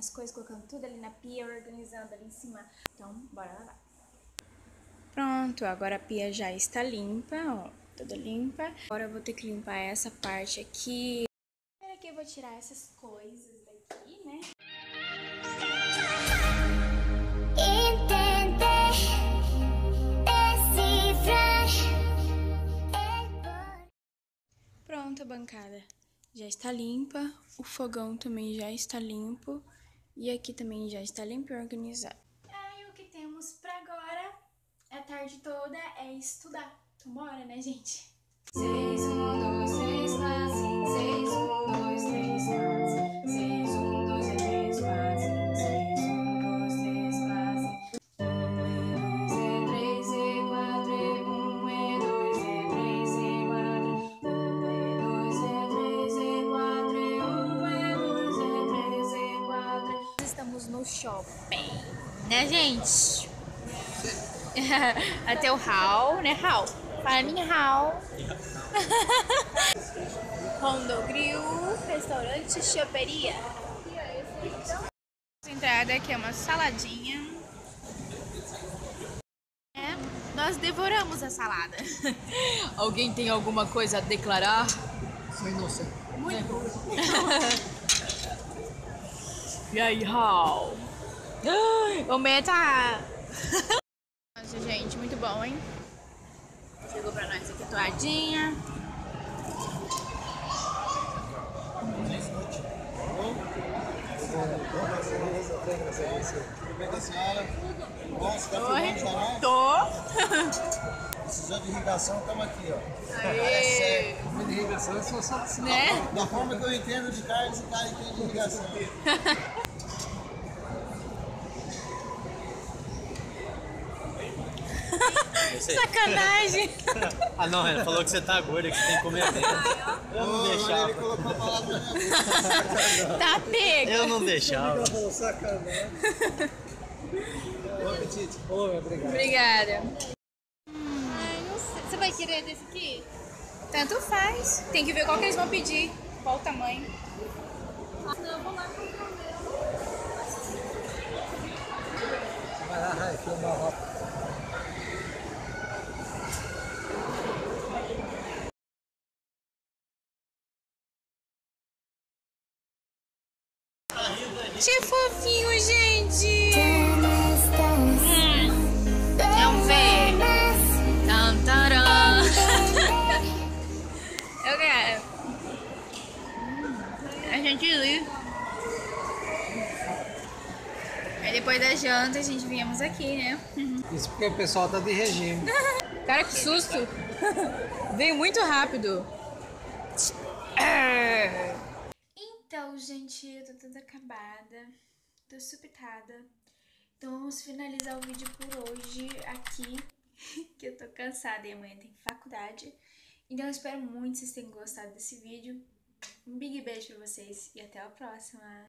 as coisas, colocando tudo ali na pia, organizando ali em cima. Então, bora lavar. Pronto, agora a pia já está limpa, ó, toda limpa. Agora eu vou ter que limpar essa parte aqui. Primeiro que eu vou tirar essas coisas daqui, né? Pronto, a bancada já está limpa, o fogão também já está limpo e aqui também já está limpo e organizado. Aí o que temos pra agora, a tarde toda, é estudar. Então bora, né, gente? 6, 1, 2, 3, 4, 5, 6, 1, 2, 3, 4, 5, 6, 1, 2, 3, 4, 5, 6, 1, 2, 3, 4, 5. Shopping, né, gente? Até o Raul, né, Raul? Para mim, Raul. Rondogrill, restaurante, choperia. A entrada aqui é uma saladinha. É, nós devoramos a salada. Alguém tem alguma coisa a declarar? Sou inocente. Muito. E aí, Raul? Aumenta! Nossa, gente, muito bom, hein? Chegou pra nós aqui a toadinha. Oi? Tô! Precisou de irrigação, estamos aqui, ó. Aê! Comida de irrigação, eu sou só assim, né? Da forma que eu entendo de carne, esse cara entende de irrigação. Sacanagem! Ah não, ela falou que você tá gorda, que você tem que comer bem. Eu não deixava. Ele colocou a palavra na minha boca. Tá pega! Eu não deixava. Sacanagem. Bom apetite. Obrigado. Obrigada. Ai, não sei. Você vai querer desse aqui? Tanto faz. Tem que ver qual que eles vão pedir. Qual o tamanho. Ah, não, eu vou lá comprar o meu. Vai lá, Raí, que eu vou lá. Que fofinho, gente! Não vê! Tantarã! Eu quero! A gente li. Aí depois da janta a gente viemos aqui, né? Isso porque o pessoal tá de regime. Cara, que susto! Veio muito rápido! Então, gente, eu tô toda acabada, tô supitada, então vamos finalizar o vídeo por hoje aqui, que eu tô cansada e amanhã tem faculdade, então eu espero muito que vocês tenham gostado desse vídeo, um big beijo pra vocês e até a próxima!